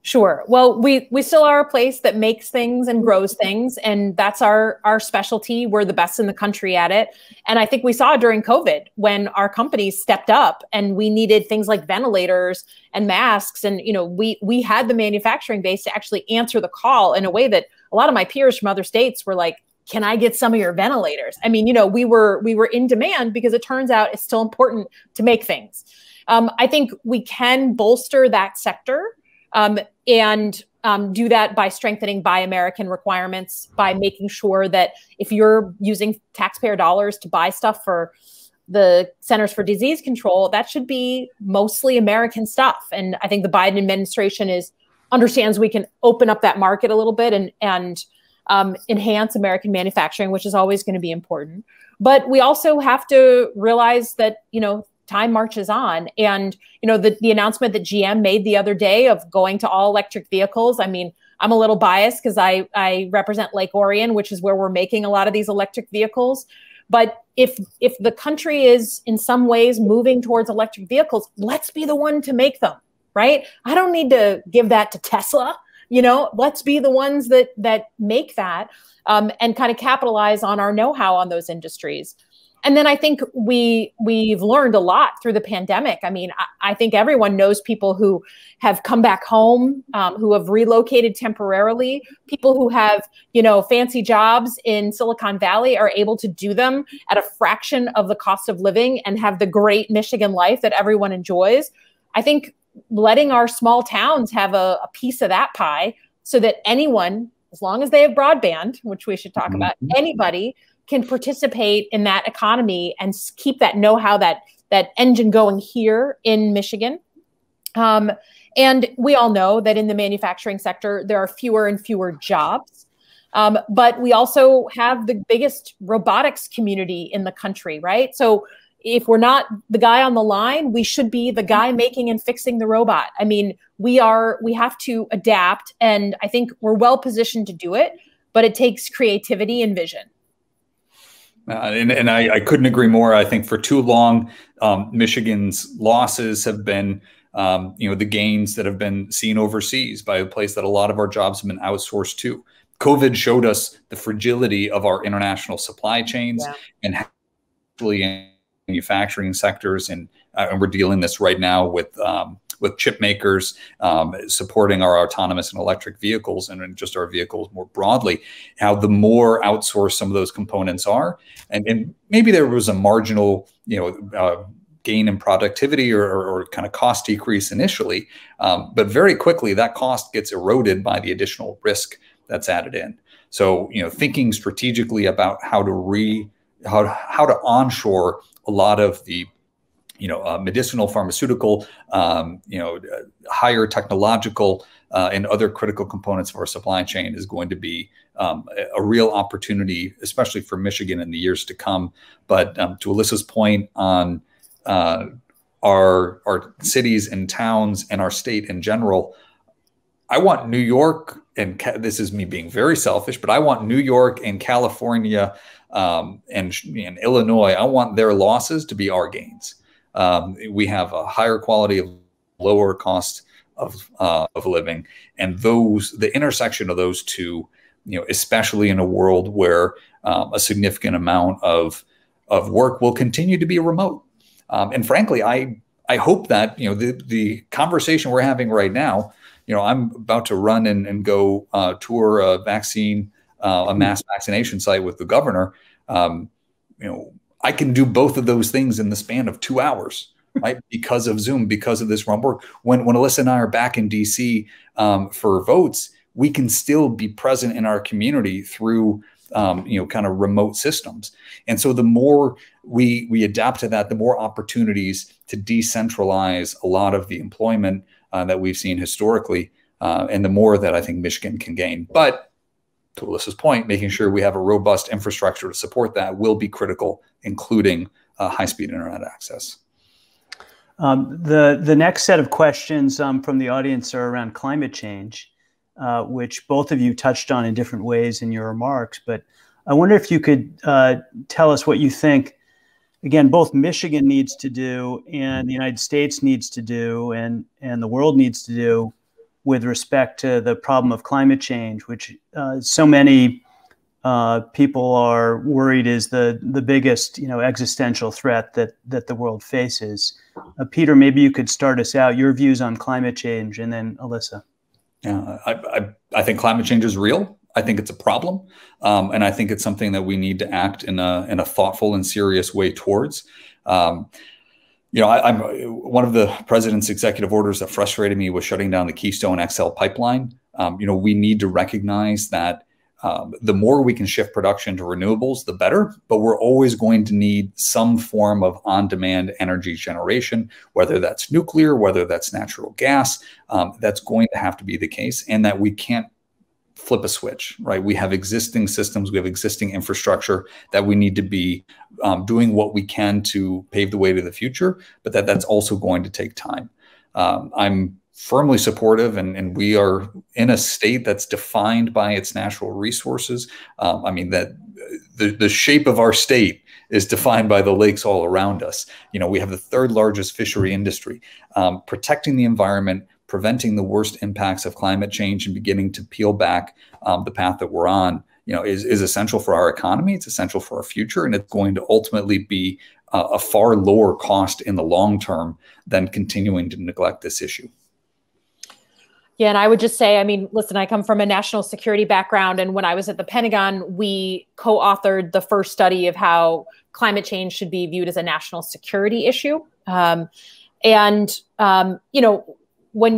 Sure. Well, we still are a place that makes things and grows things, and that's our specialty. We're the best in the country at it. And I think we saw during COVID when our companies stepped up and we needed things like ventilators and masks. And, we had the manufacturing base to actually answer the call in a way that a lot of my peers from other states were like, can I get some of your ventilators? I mean, we were in demand, because it turns out it's still important to make things. I think we can bolster that sector. And do that by strengthening Buy American requirements, by making sure that if you're using taxpayer dollars to buy stuff for the Centers for Disease Control, that should be mostly American stuff. And I think the Biden administration understands we can open up that market a little bit and enhance American manufacturing, which is always going to be important. But we also have to realize that, time marches on. And, the announcement that GM made the other day of going to all electric vehicles, I mean, I'm a little biased because I represent Lake Orion, which is where we're making a lot of these electric vehicles. But if the country is in some ways moving towards electric vehicles, let's be the one to make them, right? I don't need to give that to Tesla. Let's be the ones that make that and kind of capitalize on our know-how on those industries. And then I think we've learned a lot through the pandemic. I mean, I think everyone knows people who have come back home, who have relocated temporarily, people who have, fancy jobs in Silicon Valley are able to do them at a fraction of the cost of living and have the great Michigan life that everyone enjoys. I think letting our small towns have a piece of that pie so that anyone, as long as they have broadband, which we should talk about, anybody can participate in that economy and keep that know-how, that engine going here in Michigan. And we all know that in the manufacturing sector, there are fewer and fewer jobs. But we also have the biggest robotics community in the country, right? So if we're not the guy on the line, we should be the guy making and fixing the robot. I mean, we have to adapt, and I think we're well positioned to do it, but it takes creativity and vision. And I couldn't agree more. I think for too long, Michigan's losses have been, the gains that have been seen overseas by a place that a lot of our jobs have been outsourced to. COVID showed us the fragility of our international supply chains, and how manufacturing sectors, and we're dealing this right now with chip makers supporting our autonomous and electric vehicles and just our vehicles more broadly, how the more outsourced some of those components are. And maybe there was a marginal, gain in productivity or kind of cost decrease initially, but very quickly that cost gets eroded by the additional risk that's added in. So, thinking strategically about how to onshore a lot of the medicinal, pharmaceutical, higher technological and other critical components of our supply chain is going to be a real opportunity, especially for Michigan in the years to come. But to Elissa's point on our cities and towns and our state in general, I want New York, and this is me being very selfish, but I want New York and California and Illinois, I want their losses to be our gains. We have a higher quality of lower cost of living, and the intersection of those two, especially in a world where a significant amount of work will continue to be remote. And frankly, I hope that, the conversation we're having right now, I'm about to run and go tour a vaccine, a mass vaccination site with the governor. I can do both of those things in the span of 2 hours, right? Because of Zoom, because of this remote work. When Elissa and I are back in DC for votes, we can still be present in our community through kind of remote systems. And so the more we adapt to that, the more opportunities to decentralize a lot of the employment that we've seen historically, and the more that I think Michigan can gain. But to Elissa's point, making sure we have a robust infrastructure to support that will be critical, including high-speed internet access. The next set of questions from the audience are around climate change, which both of you touched on in different ways in your remarks. But I wonder if you could tell us what you think, again, both Michigan needs to do and the United States needs to do and the world needs to do with respect to the problem of climate change, which so many people are worried is the biggest existential threat that the world faces. Peter, maybe you could start us out, your views on climate change, and then Elissa. Yeah, I think climate change is real. I think it's a problem, and I think it's something that we need to act in a thoughtful and serious way towards. I'm one of the president's executive orders that frustrated me was shutting down the Keystone XL pipeline. We need to recognize that the more we can shift production to renewables, the better, but we're always going to need some form of on-demand energy generation, whether that's nuclear, whether that's natural gas, that's going to have to be the case, and that we can't flip a switch, right? We have existing systems, we have existing infrastructure that we need to be doing what we can to pave the way to the future, but that's also going to take time. I'm firmly supportive, and we are in a state that's defined by its natural resources. I mean, that the shape of our state is defined by the lakes all around us. We have the third largest fishery industry. Protecting the environment, preventing the worst impacts of climate change, and beginning to peel back the path that we're on, is essential for our economy. It's essential for our future, and it's going to ultimately be a far lower cost in the long term than continuing to neglect this issue. Yeah, and I would just say, I mean, listen, I come from a national security background, and when I was at the Pentagon, we co-authored the first study of how climate change should be viewed as a national security issue. When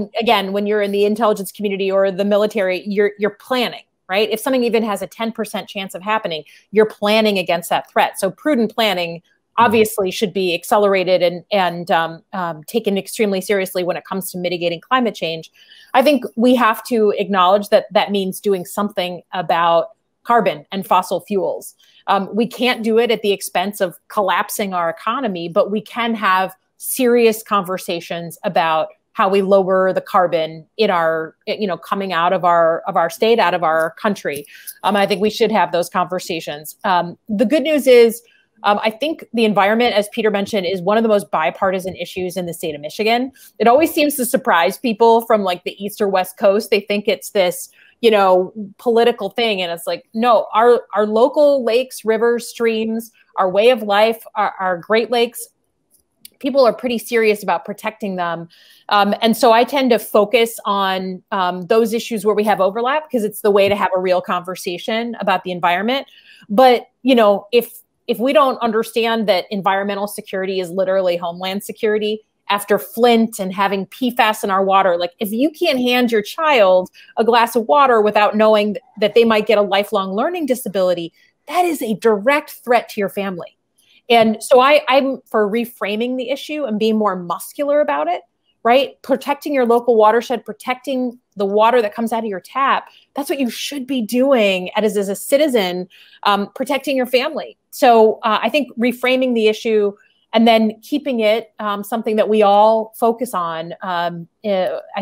you're in the intelligence community or the military, you're planning, right? If something even has a 10% chance of happening, you're planning against that threat. So prudent planning obviously should be accelerated and taken extremely seriously when it comes to mitigating climate change. I think we have to acknowledge that that means doing something about carbon and fossil fuels. We can't do it at the expense of collapsing our economy, but we can have serious conversations about how we lower the carbon in our, coming out of our state, out of our country. I think we should have those conversations. The good news is, I think the environment, as Peter mentioned, is one of the most bipartisan issues in the state of Michigan. It always seems to surprise people from like the East or West Coast. They think it's this, you know, political thing. And it's like, no, our local lakes, rivers, streams, our way of life, our Great Lakes, people are pretty serious about protecting them. And so I tend to focus on those issues where we have overlap, because it's the way to have a real conversation about the environment. But, you know, if we don't understand that environmental security is literally homeland security, after Flint and having PFAS in our water, like if you can't hand your child a glass of water without knowing that they might get a lifelong learning disability, that is a direct threat to your family. And so I'm for reframing the issue and being more muscular about it, right? Protecting your local watershed, protecting the water that comes out of your tap. That's what you should be doing as a citizen, protecting your family. So I think reframing the issue and then keeping it something that we all focus on, I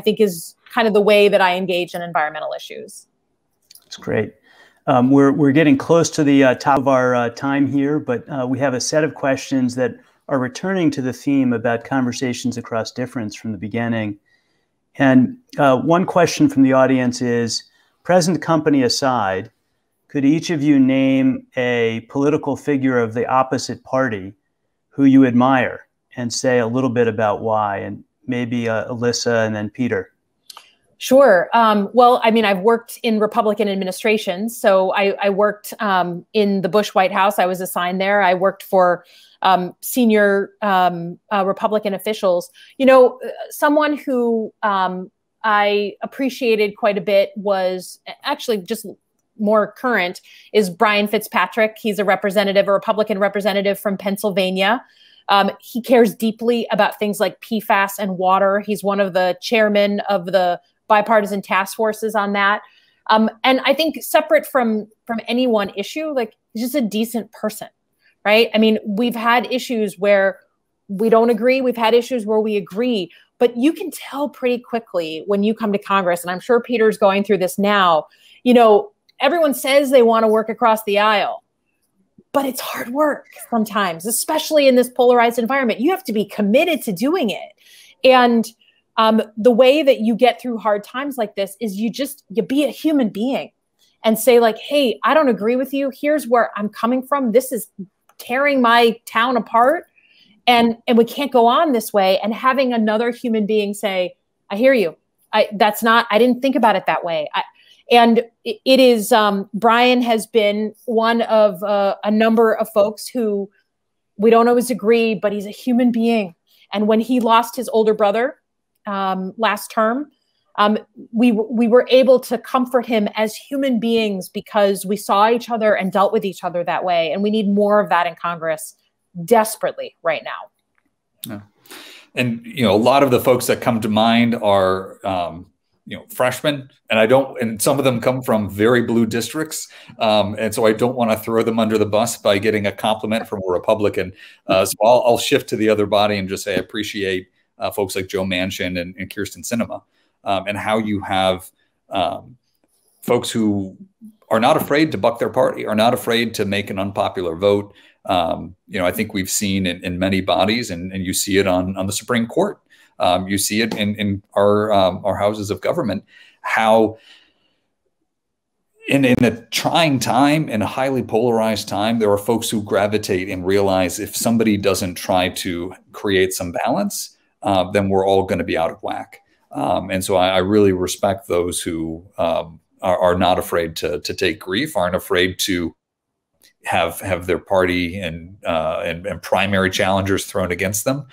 think is kind of the way that I engage in environmental issues. That's great. We're getting close to the top of our time here, but we have a set of questions that are returning to the theme about conversations across difference from the beginning. And one question from the audience is, present company aside, could each of you name a political figure of the opposite party who you admire and say a little bit about why? And maybe Elissa and then Peter. Sure. Well, I mean, I've worked in Republican administrations. So I worked in the Bush White House. I was assigned there. I worked for senior Republican officials. You know, someone who I appreciated quite a bit was actually just more current is Brian Fitzpatrick. He's a representative, a Republican representative from Pennsylvania. He cares deeply about things like PFAS and water. He's one of the chairmen of the bipartisan task forces on that. And I think separate from any one issue, like he's just a decent person, right? I mean, we've had issues where we don't agree. We've had issues where we agree, but you can tell pretty quickly when you come to Congress, and I'm sure Peter's going through this now, you know, everyone says they want to work across the aisle, but it's hard work sometimes, especially in this polarized environment. You have to be committed to doing it. And the way that you get through hard times like this is you be a human being and say like, hey, I don't agree with you. Here's where I'm coming from. This is tearing my town apart. And we can't go on this way. And having another human being say, I hear you. I didn't think about it that way. And it is, Brian has been one of a number of folks who we don't always agree, but he's a human being. And when he lost his older brother last term, we were able to comfort him as human beings because we saw each other and dealt with each other that way. And we need more of that in Congress desperately right now. Yeah. And, you know, a lot of the folks that come to mind are, you know, freshmen, and some of them come from very blue districts. And so I don't want to throw them under the bus by getting a compliment from a Republican. So I'll shift to the other body and just say, I appreciate folks like Joe Manchin and Kyrsten Sinema, and how you have folks who are not afraid to buck their party, are not afraid to make an unpopular vote. You know, I think we've seen in many bodies, and you see it on the Supreme Court. You see it in our houses of government, how in a trying time, in a highly polarized time, there are folks who gravitate and realize if somebody doesn't try to create some balance, then we're all going to be out of whack. And so I really respect those who are not afraid to take grief, aren't afraid to have their party and primary challengers thrown against them.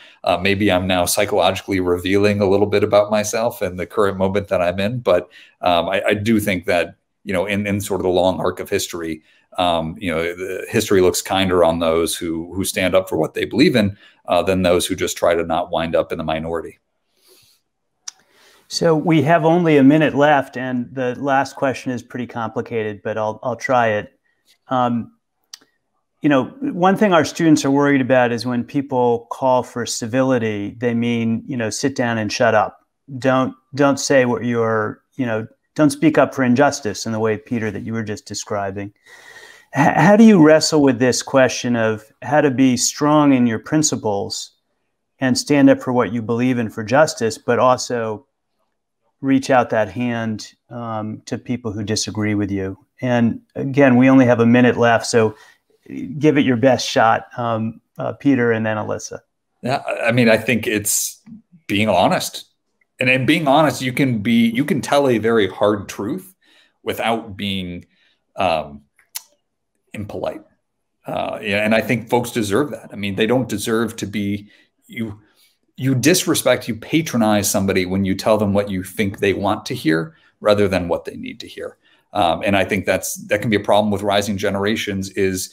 Maybe I'm now psychologically revealing a little bit about myself and the current moment that I'm in, but I do think that, you know, in sort of the long arc of history, you know, the history looks kinder on those who stand up for what they believe in than those who just try to not wind up in the minority. So we have only a minute left, and the last question is pretty complicated, but I'll try it. You know, one thing our students are worried about is when people call for civility, they mean, you know, sit down and shut up. Don't say what you're, you know, don't speak up for injustice in the way, Peter, that you were just describing. How do you wrestle with this question of how to be strong in your principles and stand up for what you believe in for justice, but also reach out that hand to people who disagree with you. And again, we only have a minute left, so give it your best shot, Peter and then Elissa. Yeah, I mean, I think it's being honest. And in being honest, you can tell a very hard truth without being impolite. And I think folks deserve that. I mean, they don't deserve to be, you disrespect, you patronize somebody when you tell them what you think they want to hear rather than what they need to hear. And I think that can be a problem with rising generations, is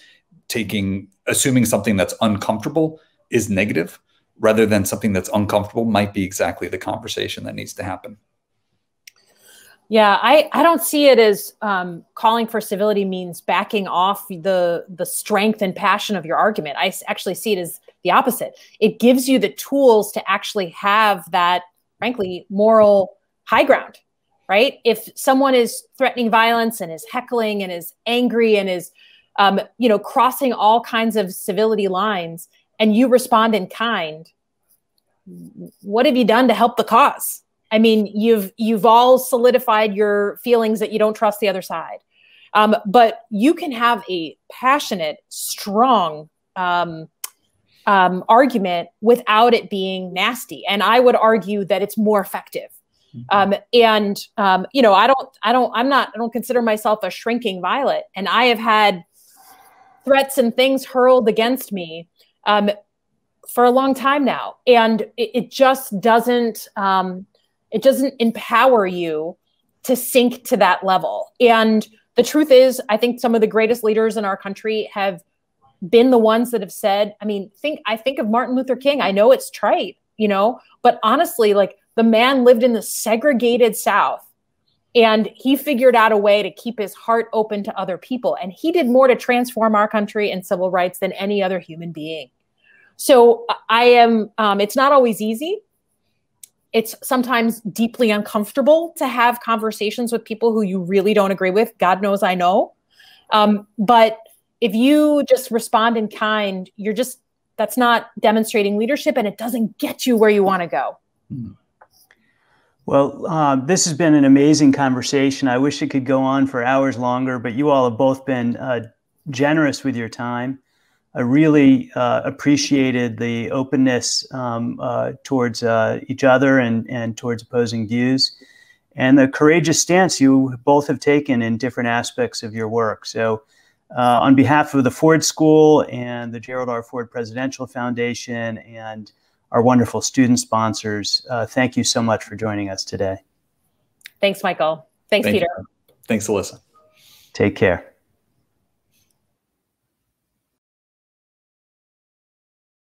assuming something that's uncomfortable is negative rather than something that's uncomfortable might be exactly the conversation that needs to happen. Yeah, I don't see it as calling for civility means backing off the strength and passion of your argument. I actually see it as the opposite. It gives you the tools to actually have that, frankly, moral high ground, right? If someone is threatening violence and is heckling and is angry and is, you know, crossing all kinds of civility lines, and you respond in kind, what have you done to help the cause? I mean, you've all solidified your feelings that you don't trust the other side. But you can have a passionate, strong argument without it being nasty. And I would argue that it's more effective. You know, I don't consider myself a shrinking violet, and I have had threats and things hurled against me for a long time now. And it just doesn't, it doesn't empower you to sink to that level. And the truth is, I think some of the greatest leaders in our country have been the ones that have said, I mean, I think of Martin Luther King. I know it's trite, you know, but honestly, like, the man lived in the segregated South and he figured out a way to keep his heart open to other people. And he did more to transform our country and civil rights than any other human being. So I am, it's not always easy. It's sometimes deeply uncomfortable to have conversations with people who you really don't agree with. God knows I know. But if you just respond in kind, that's not demonstrating leadership, and it doesn't get you where you want to go. Well, this has been an amazing conversation. I wish it could go on for hours longer, but you all have both been generous with your time. I really appreciated the openness towards each other and towards opposing views, and the courageous stance you both have taken in different aspects of your work. So on behalf of the Ford School and the Gerald R. Ford Presidential Foundation and our wonderful student sponsors, thank you so much for joining us today. Thanks, Michael. Thanks, Peter. Thanks, Elissa. Take care.